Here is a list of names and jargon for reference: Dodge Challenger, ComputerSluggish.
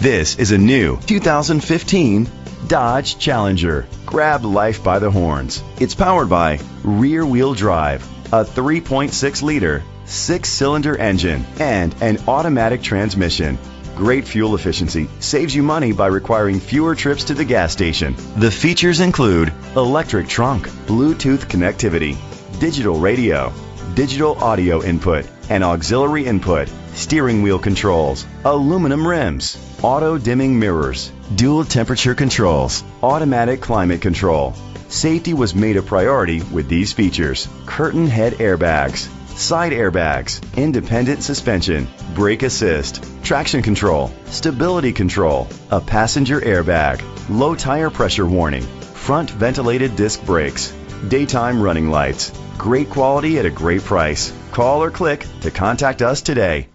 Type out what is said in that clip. This is a new 2015 Dodge Challenger. Grab life by the horns. It's powered by rear-wheel drive, a 3.6-liter, 6-cylinder engine, and an automatic transmission. Great fuel efficiency saves you money by requiring fewer trips to the gas station. The features include electric trunk, Bluetooth connectivity, digital radio, digital audio input, and auxiliary input, steering wheel controls, aluminum rims, auto dimming mirrors, dual temperature controls, automatic climate control. Safety was made a priority with these features: curtain head airbags, side airbags, independent suspension, brake assist, traction control, stability control, a passenger airbag, low tire pressure warning, front ventilated disc brakes, daytime running lights. Great quality at a great price. Call or click to contact us today.